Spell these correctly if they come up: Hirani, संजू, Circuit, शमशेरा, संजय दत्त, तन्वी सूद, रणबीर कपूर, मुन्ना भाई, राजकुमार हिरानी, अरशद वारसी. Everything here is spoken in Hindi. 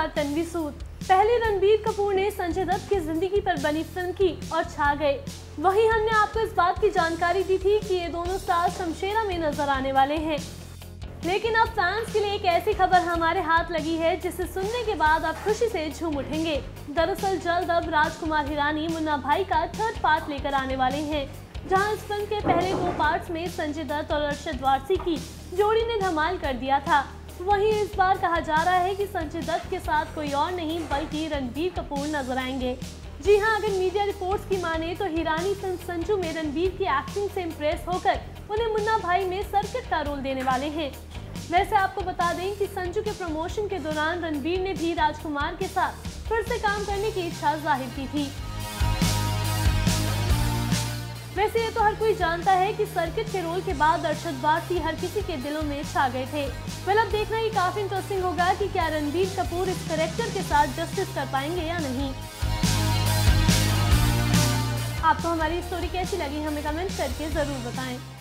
अदाकार तन्वी सूद। पहले रणबीर कपूर ने संजय दत्त की जिंदगी पर बनी फिल्म की और छा गए। वहीं हमने आपको इस बात की जानकारी दी थी कि ये दोनों स्टार शमशेरा में नजर आने वाले हैं, लेकिन अब फैंस के लिए एक ऐसी खबर हमारे हाथ लगी है जिसे सुनने के बाद आप खुशी से झूम उठेंगे। दरअसल जल्द अब राजकुमार हिरानी मुन्ना भाई का 3rd पार्ट लेकर आने वाले हैं, जहां इस फिल्म के पहले 2 पार्ट्स में संजय दत्त और अरशद वारसी की जोड़ी ने धमाल कर दिया था। वहीं इस बार कहा जा रहा है कि संजय दत्त के साथ कोई और नहीं बल्कि रणबीर कपूर नजर आएंगे। जी हां, अगर मीडिया रिपोर्ट्स की माने तो हिरानी फिल्म संजू में रणबीर की एक्टिंग से इम्प्रेस होकर उन्हें मुन्ना भाई में सर्किट का रोल देने वाले हैं। वैसे आपको बता दें कि संजू के प्रमोशन के दौरान रणबीर ने भी राजकुमार के साथ फिर से काम करने की इच्छा जाहिर की थी। वैसे ये तो हर कोई जानता है कि सर्किट के रोल के बाद अरशद वारसी हर किसी के दिलों में छा गए थे। अब देखना ही काफी इंटरेस्टिंग होगा कि क्या रणबीर कपूर इस कैरेक्टर के साथ जस्टिस कर पाएंगे या नहीं। आपको हमारी स्टोरी कैसी लगी हमें कमेंट करके जरूर बताएं।